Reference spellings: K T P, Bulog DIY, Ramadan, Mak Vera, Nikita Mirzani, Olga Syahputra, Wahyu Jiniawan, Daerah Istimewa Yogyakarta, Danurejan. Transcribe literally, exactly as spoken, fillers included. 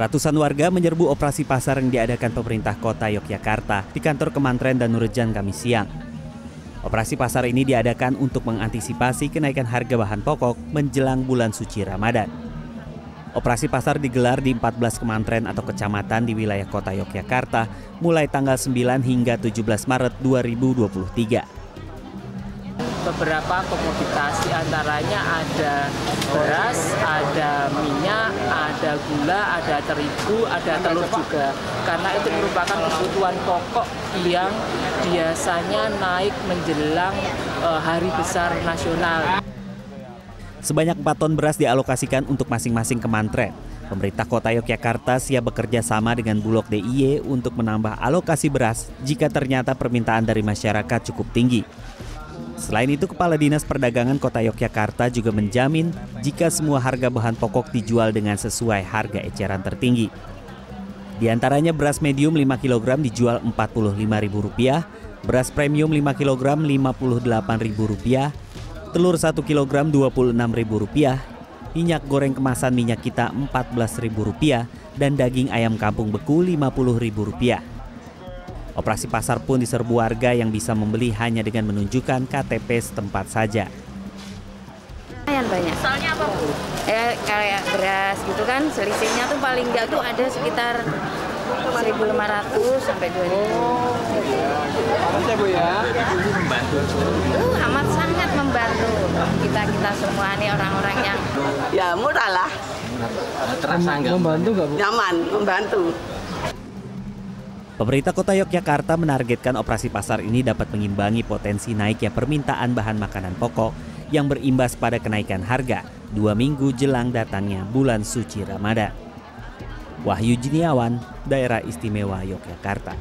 Ratusan warga menyerbu operasi pasar yang diadakan pemerintah kota Yogyakarta di kantor Kementerian Danurejan Kamis siang. Operasi pasar ini diadakan untuk mengantisipasi kenaikan harga bahan pokok menjelang bulan suci Ramadan. Operasi pasar digelar di empat belas kementerian atau kecamatan di wilayah kota Yogyakarta mulai tanggal sembilan hingga tujuh belas Maret dua ribu dua puluh tiga. Beberapa komoditas diantaranya ada beras, ada minyak, ada gula, ada terigu, ada telur juga. Karena itu merupakan kebutuhan pokok yang biasanya naik menjelang uh, hari besar nasional. Sebanyak empat ton beras dialokasikan untuk masing-masing kementerian. Pemerintah Kota Yogyakarta siap bekerja sama dengan Bulog D I Y untuk menambah alokasi beras jika ternyata permintaan dari masyarakat cukup tinggi. Selain itu, Kepala Dinas Perdagangan Kota Yogyakarta juga menjamin jika semua harga bahan pokok dijual dengan sesuai harga eceran tertinggi. Di antaranya beras medium lima kilogram dijual empat puluh lima ribu rupiah, beras premium lima kilogram lima puluh delapan ribu rupiah, telur satu kilogram dua puluh enam ribu rupiah, minyak goreng kemasan minyak kita empat belas ribu rupiah, dan daging ayam kampung beku lima puluh ribu rupiah. Operasi pasar pun diserbu warga yang bisa membeli hanya dengan menunjukkan K T P setempat saja. Lumayan banyak. Soalnya apa, Bu? Eh, kayak beras gitu kan, selisihnya tuh paling nggak tuh ada sekitar seribu lima ratus sampai dua ribu. Oh, bisa, Bu, ya? Membantu. Uh, amat sangat membantu kita-kita semua nih, orang-orang yang... Ya, murah lah. Terasa nggak? Membantu nggak, Bu? Nyaman, membantu. Pemerintah Kota Yogyakarta menargetkan operasi pasar ini dapat mengimbangi potensi naiknya permintaan bahan makanan pokok yang berimbas pada kenaikan harga dua minggu jelang datangnya bulan suci Ramadan. Wahyu Jiniawan, Daerah Istimewa Yogyakarta.